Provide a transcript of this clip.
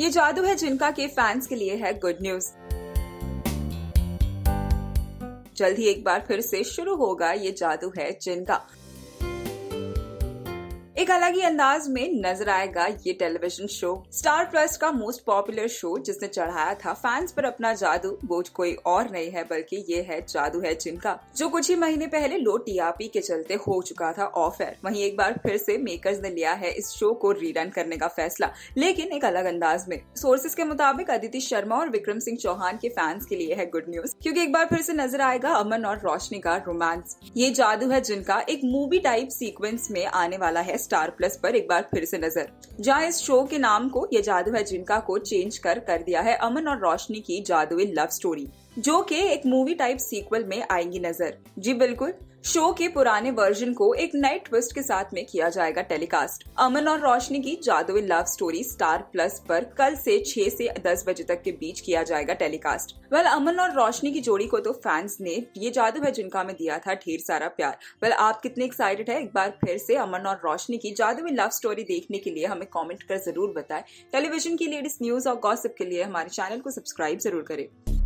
ये जादू है जिनका के फैंस के लिए है गुड न्यूज। जल्द ही एक बार फिर से शुरू होगा ये जादू है जिनका। एक अलग ही अंदाज में नजर आएगा ये टेलीविजन शो। स्टार प्लस का मोस्ट पॉपुलर शो जिसने चढ़ाया था फैंस पर अपना जादू, वो कोई और नहीं है बल्कि ये है जादू है जिनका, जो कुछ ही महीने पहले लो टीआरपी के चलते हो चुका था ऑफ एयर। वहीं एक बार फिर से मेकर्स ने लिया है इस शो को रीरन करने का फैसला, लेकिन एक अलग अंदाज में। सोर्सेज के मुताबिक अदिति शर्मा और विक्रम सिंह चौहान के फैंस के लिए है गुड न्यूज, क्योंकि एक बार फिर से नजर आएगा अमन और रोशनी का रोमांस। ये जादू है जिनका एक मूवी टाइप सीक्वेंस में आने वाला है स्टार प्लस पर एक बार फिर से नजर, जहां इस शो के नाम को ये जादू है जिनका को चेंज कर दिया है अमन और रोशनी की जादुई लव स्टोरी, जो कि एक मूवी टाइप सीक्वल में आएंगी नजर। जी बिल्कुल, शो के पुराने वर्जन को एक नए ट्विस्ट के साथ में किया जाएगा टेलीकास्ट। अमन और रोशनी की जादुई लव स्टोरी स्टार प्लस पर कल से 6 से 10 बजे तक के बीच किया जाएगा टेलीकास्ट। वेल, अमन और रोशनी की जोड़ी को तो फैंस ने ये जादू है जिनका में दिया था ढेर सारा प्यार। वेल, आप कितने एक्साइटेड है एक बार फिर से अमन और रोशनी की जादुई लव स्टोरी देखने के लिए? हमें कॉमेंट कर जरूर बताए। टेलीविजन की लेटेस्ट न्यूज और गॉसिप के लिए हमारे चैनल को सब्सक्राइब जरूर करें।